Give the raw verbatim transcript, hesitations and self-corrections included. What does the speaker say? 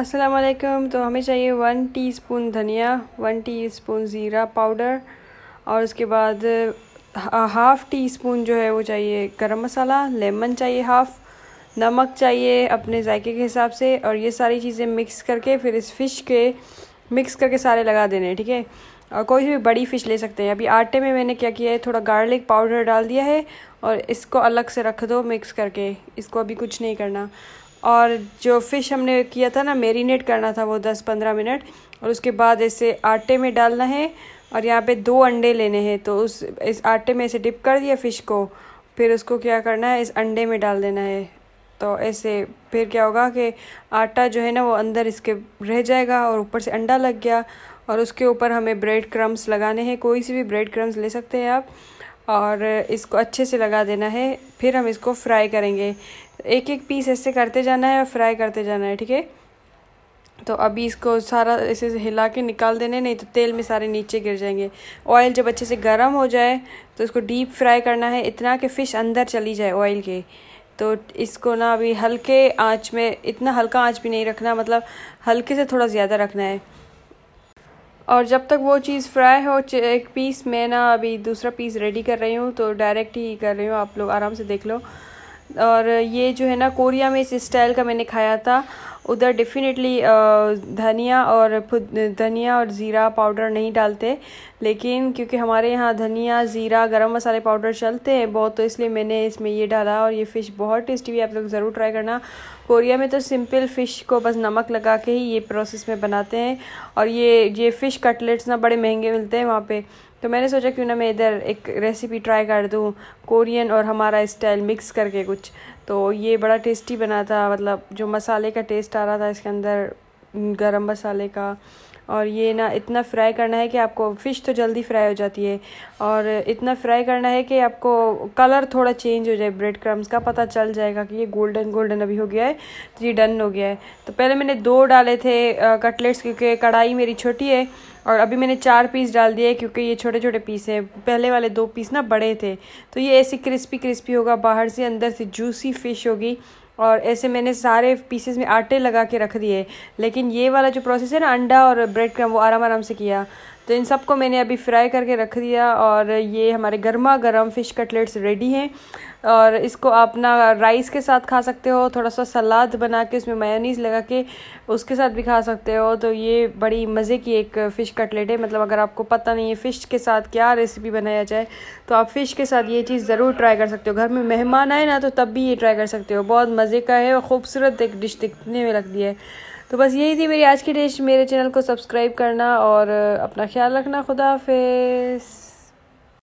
अस्सलाम वालेकुम। तो हमें चाहिए वन टीस्पून धनिया, वन टीस्पून ज़ीरा पाउडर और उसके बाद हाफ़ टी स्पून जो है वो चाहिए गरम मसाला, लेमन चाहिए हाफ़, नमक चाहिए अपने जायके के हिसाब से। और ये सारी चीज़ें मिक्स करके फिर इस फ़िश के मिक्स करके सारे लगा देने, ठीक है। और कोई भी बड़ी फ़िश ले सकते हैं। अभी आटे में मैंने क्या किया है, थोड़ा गार्लिक पाउडर डाल दिया है और इसको अलग से रख दो मिक्स करके, इसको अभी कुछ नहीं करना। और जो फ़िश हमने किया था ना मैरिनेट करना था वो दस पंद्रह मिनट, और उसके बाद इसे आटे में डालना है। और यहाँ पे दो अंडे लेने हैं, तो उस इस आटे में इसे डिप कर दिया फ़िश को, फिर उसको क्या करना है इस अंडे में डाल देना है। तो ऐसे फिर क्या होगा कि आटा जो है ना वो अंदर इसके रह जाएगा और ऊपर से अंडा लग गया। और उसके ऊपर हमें ब्रेड क्रम्स लगाने हैं, कोई सी भी ब्रेड क्रम्स ले सकते हैं आप, और इसको अच्छे से लगा देना है। फिर हम इसको फ्राई करेंगे, एक एक पीस ऐसे करते जाना है और फ्राई करते जाना है, ठीक है। तो अभी इसको सारा ऐसे हिला के निकाल देने, नहीं तो तेल में सारे नीचे गिर जाएंगे। ऑयल जब अच्छे से गर्म हो जाए तो इसको डीप फ्राई करना है इतना कि फ़िश अंदर चली जाए ऑयल के। तो इसको ना अभी हल्के आंच में, इतना हल्का आंच भी नहीं रखना, मतलब हल्के से थोड़ा ज़्यादा रखना है। और जब तक वो चीज़ फ्राई हो, एक पीस मैं ना अभी दूसरा पीस रेडी कर रही हूँ, तो डायरेक्ट ही कर रही हूँ, आप लोग आराम से देख लो। और ये जो है ना कोरिया में इस स्टाइल का मैंने खाया था, उधर डेफिनेटली धनिया और धनिया और ज़ीरा पाउडर नहीं डालते, लेकिन क्योंकि हमारे यहाँ धनिया ज़ीरा गरम मसाले पाउडर चलते हैं बहुत, तो इसलिए मैंने इसमें ये डाला। और ये फ़िश बहुत टेस्टी भी, आप लोग ज़रूर ट्राई करना। कोरिया में तो सिंपल फ़िश को बस नमक लगा के ही ये प्रोसेस में बनाते हैं। और ये ये फ़िश कटलेट्स ना बड़े महंगे मिलते हैं वहाँ पे, तो मैंने सोचा क्यों ना मैं इधर एक रेसिपी ट्राई कर दूं, कोरियन और हमारा स्टाइल मिक्स करके कुछ। तो ये बड़ा टेस्टी बना था, मतलब जो मसाले का टेस्ट आ रहा था इसके अंदर, गरम मसाले का। और ये ना इतना फ्राई करना है कि आपको फ़िश तो जल्दी फ्राई हो जाती है, और इतना फ्राई करना है कि आपको कलर थोड़ा चेंज हो जाए ब्रेड क्रम्स का, पता चल जाएगा कि ये गोल्डन गोल्डन अभी हो गया है। तो ये डन हो गया है। तो पहले मैंने दो डाले थे कटलेट्स क्योंकि कढ़ाई मेरी छोटी है, और अभी मैंने चार पीस डाल दिए क्योंकि ये छोटे छोटे पीस हैं, पहले वाले दो पीस ना बड़े थे। तो ये ऐसे क्रिस्पी क्रिस्पी होगा बाहर से, अंदर से जूसी फ़िश होगी। और ऐसे मैंने सारे पीसेस में आटे लगा के रख दिए, लेकिन ये वाला जो प्रोसेस है ना अंडा और ब्रेड क्रम वो आराम आराम से किया। तो इन सबको मैंने अभी फ्राई करके रख दिया, और ये हमारे गर्मा गर्म फ़िश कटलेट्स रेडी हैं। और इसको आप ना राइस के साथ खा सकते हो, थोड़ा सा सलाद बना के उसमें मायोनीज़ लगा के उसके साथ भी खा सकते हो। तो ये बड़ी मज़े की एक फ़िश कटलेट है, मतलब अगर आपको पता नहीं है फ़िश के साथ क्या रेसिपी बनाया जाए, तो आप फ़िश के साथ ये चीज़ ज़रूर ट्राई कर सकते हो। घर में मेहमान आए ना तो तब भी ये ट्राई कर सकते हो, बहुत मज़े का है और ख़ूबसूरत एक डिश दिखने में लगती है। तो बस यही थी मेरी आज की डिश। मेरे चैनल को सब्सक्राइब करना और अपना ख्याल रखना। खुदा हाफिज़।